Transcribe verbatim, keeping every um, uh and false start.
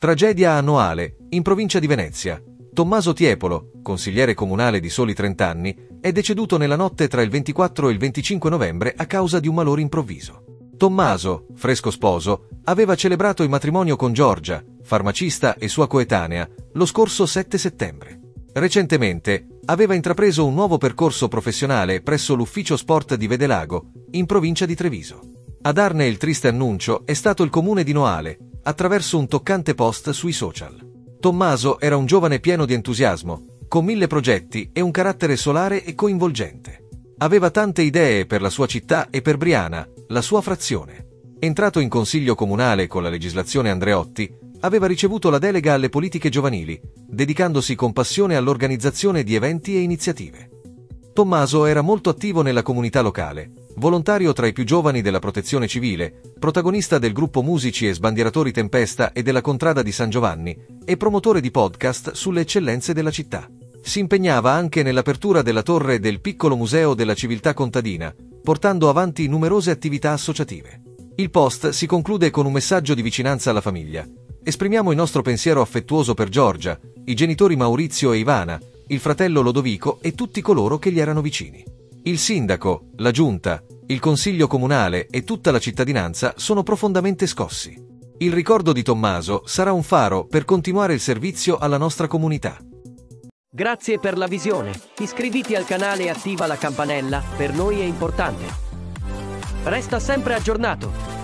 Tragedia a Noale, in provincia di Venezia. Tommaso Tiepolo, consigliere comunale di soli trenta anni, è deceduto nella notte tra il ventiquattro e il venticinque novembre a causa di un malore improvviso. Tommaso, fresco sposo, aveva celebrato il matrimonio con Giorgia, farmacista e sua coetanea, lo scorso sette settembre. Recentemente aveva intrapreso un nuovo percorso professionale presso l'ufficio sport di Vedelago, in provincia di Treviso. A darne il triste annuncio è stato il comune di Noale, attraverso un toccante post sui social. Tommaso era un giovane pieno di entusiasmo, con mille progetti e un carattere solare e coinvolgente. Aveva tante idee per la sua città e per Briana, la sua frazione. Entrato in consiglio comunale con la legislazione Andreotti, aveva ricevuto la delega alle politiche giovanili, dedicandosi con passione all'organizzazione di eventi e iniziative. Tommaso era molto attivo nella comunità locale, volontario tra i più giovani della Protezione Civile, protagonista del Gruppo Musici e Sbandieratori Tempesta e della Contrada di San Giovanni, e promotore di podcast sulle eccellenze della città. Si impegnava anche nell'apertura della torre del piccolo museo della civiltà contadina, portando avanti numerose attività associative. Il post si conclude con un messaggio di vicinanza alla famiglia. Esprimiamo il nostro pensiero affettuoso per Giorgia, i genitori Maurizio e Ivana, il fratello Lodovico e tutti coloro che gli erano vicini. Il sindaco, la giunta, il consiglio comunale e tutta la cittadinanza sono profondamente scossi. Il ricordo di Tommaso sarà un faro per continuare il servizio alla nostra comunità. Grazie per la visione. Iscriviti al canale e attiva la campanella, per noi è importante. Resta sempre aggiornato.